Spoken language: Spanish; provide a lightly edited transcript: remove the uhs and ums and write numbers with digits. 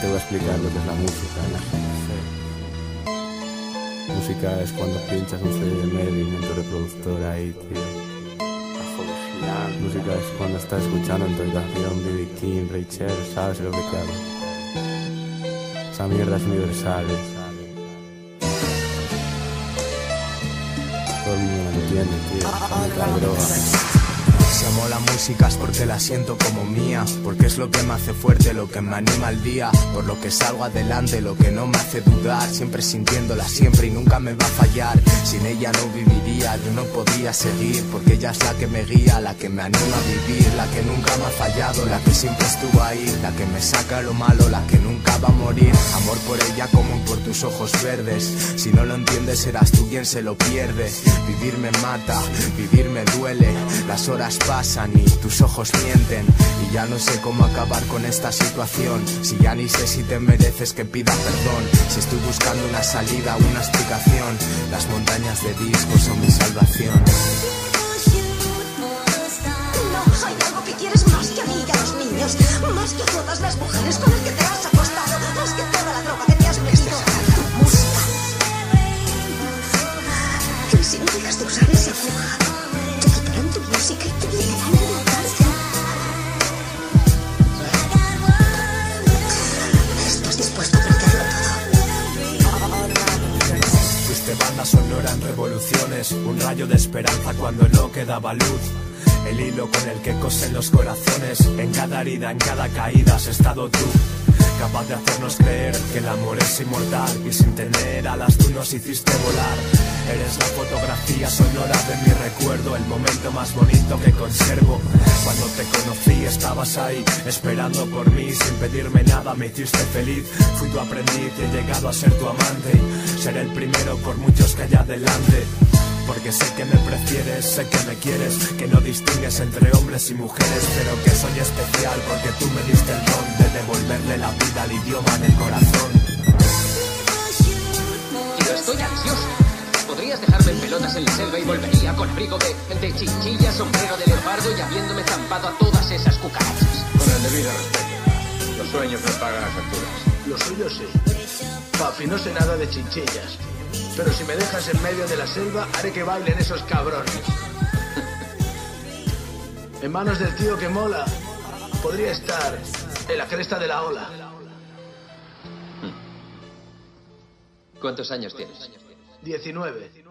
Te voy a explicar lo que es la música, ¿no? Sí. Música es cuando pinchas un CD de Melvin en tu reproductor ahí, tío. Música es cuando estás escuchando en tu habitación B.B. King, Ray Charles, ¿sabes lo que te hablo? Esa mierda es universal, ¿eh? Todo el mundo lo entiende, tío. La droga. Si amo la música es porque la siento como mía, porque es lo que me hace fuerte, lo que me anima al día, por lo que salgo adelante, lo que no me hace dudar, siempre sintiéndola, siempre y nunca me va a fallar. Sin ella no viviría, yo no podría seguir, porque ella es la que me guía, la que me anima a vivir, la que nunca me ha fallado, la que siempre estuvo ahí, la que me saca lo malo, la que nunca va a morir. Amor por ella como por tus ojos verdes, si no lo entiendes serás tú quien se lo pierde. Vivir me mata, vivir me duele, las horas pasan y tus ojos mienten, y ya no sé cómo acabar con esta situación. Si ya ni sé si te mereces que pida perdón, si estoy buscando una salida, una explicación. Las montañas de discos son mi salvación. No hay algo que quieres más que a mí y a los niños, más que todas las mujeres con las que te has acostado, más que toda la droga que te has metido. Tu música, que si no dejas de usar esa droga, te quitarán tu música y tu vida. Bandas sonoran revoluciones, un rayo de esperanza cuando no quedaba luz, el hilo con el que cosen los corazones, en cada herida, en cada caída has estado tú, capaz de hacernos creer que el amor es inmortal, y sin tener alas tú nos hiciste volar. Eres la fotografía sonora de mi recuerdo, el momento más bonito que conservo. Cuando te conocí estabas ahí, esperando por mí, sin pedirme nada me hiciste feliz. Fui tu aprendiz y he llegado a ser tu amante, y seré el primero por muchos que haya adelante. Porque sé que me prefieres, sé que me quieres, que no distingues entre hombres y mujeres, pero que soy especial porque tú me diste el don de devolverle la vida al idioma del corazón. Yo estoy ansioso. Podrías dejarme en pelotas en la selva y volvería con abrigo de chinchilla, sombrero de leopardo y habiéndome zampado a todas esas cucarachas. Con el debido respeto, los sueños me pagan las facturas. Los suyos sí. Papi, no sé nada de chinchillas, pero si me dejas en medio de la selva, haré que bailen esos cabrones. En manos del tío que mola, podría estar en la cresta de la ola. ¿Cuántos años tienes? 19.